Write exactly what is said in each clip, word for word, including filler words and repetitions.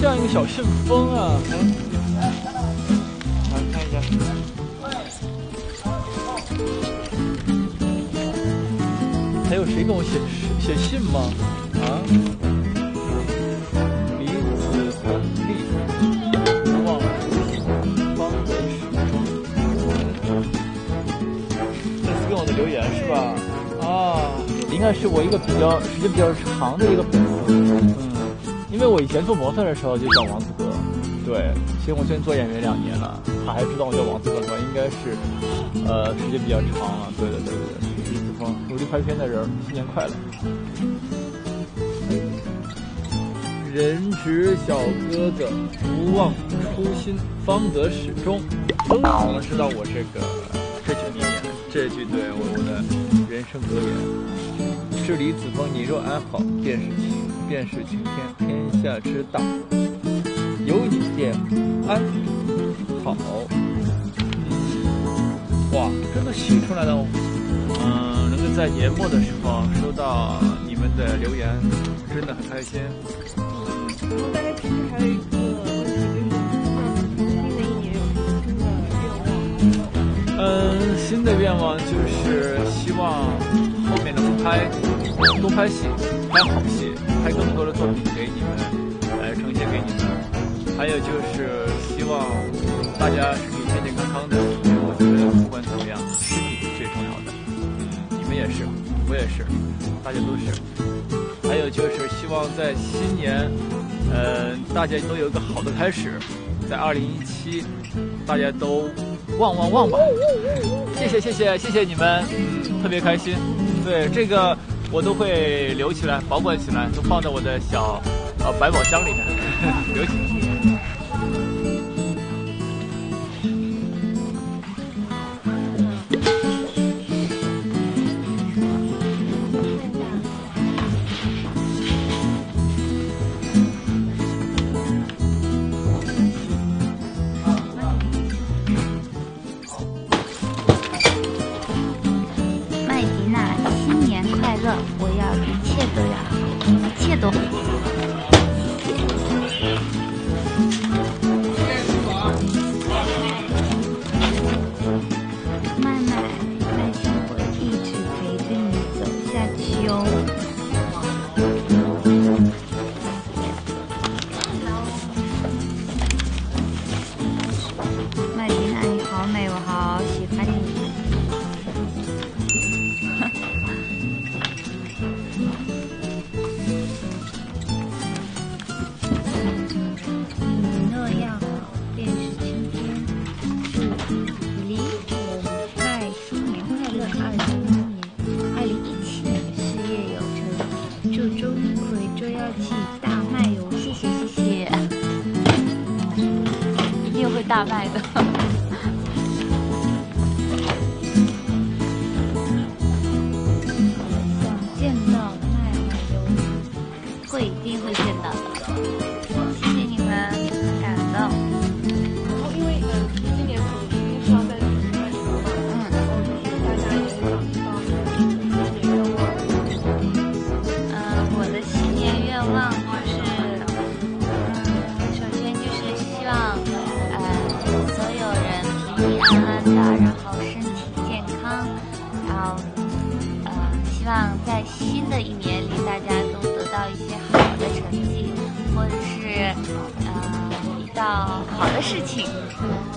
像一个小信封啊。嗯，来看一下，还有谁跟我写写信吗？啊？李子红利，望福方为始。这是跟我的留言是吧？啊。 应该是我一个比较时间比较长的一个粉丝，嗯，因为我以前做模特的时候就叫王子哥，对，其实我现在做演员两年了，他还知道我叫王子哥的话，应该是，呃，时间比较长了，对对对对，李子峰，努力拍片的人，新年快乐！人直小哥哥，不忘初心，方得始终。都能知道我这个这句名言，这句对我我的人生格言。 是李子峰，你若安好，便是晴，便是晴天，天下之大。有你便安好。哇，真的写出来的哦。嗯，能够在年末的时候收到你们的留言，真的很开心。我们大概平时还有一个问题，就是新的一年有什么新的愿望？嗯，新的愿望就是希望。 后面能拍多拍戏，拍好戏，拍更多的作品给你们，来呈现给你们。还有就是希望大家身体健健康康的，因为我觉得不管怎么样，身体是最重要的。你们也是，我也是，大家都是。还有就是希望在新年，呃，大家都有一个好的开始，在二零一七，大家都旺旺旺吧！谢谢谢谢谢谢你们，嗯，特别开心。 对这个我都会留起来，保管起来，都放在我的小呃百宝箱里面呵呵留起来。大卖的，想见到卖花油，会一定会见到的。谢谢你们，感动。然后因为嗯，今年可能一定是要在举办什么嘛，嗯，然后就是大家也想知道新年愿望。嗯，我的新年愿望就是，嗯，首先就是希望。 平安的，然后身体健康，然后呃，希望在新的一年里，大家都得到一些好的成绩，或者是呃遇到好的事情，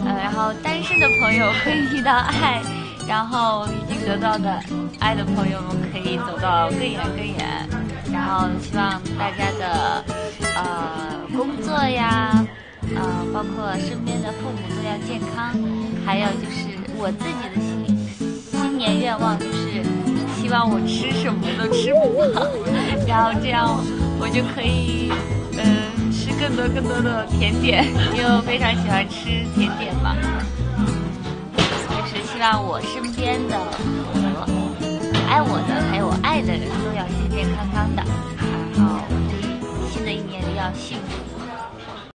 呃，然后单身的朋友可以遇到爱，然后已经得到的爱的朋友们可以走到更远更远，然后希望大家的呃工作呀。 呃，包括身边的父母都要健康，还有就是我自己的新新年愿望就是希望我吃什么都吃不胖，然后这样我就可以嗯、呃、吃更多更多的甜点，因为我非常喜欢吃甜点嘛。就是希望我身边的和爱我的还有我爱的人都要健健康康的，然后新的一年里要幸福。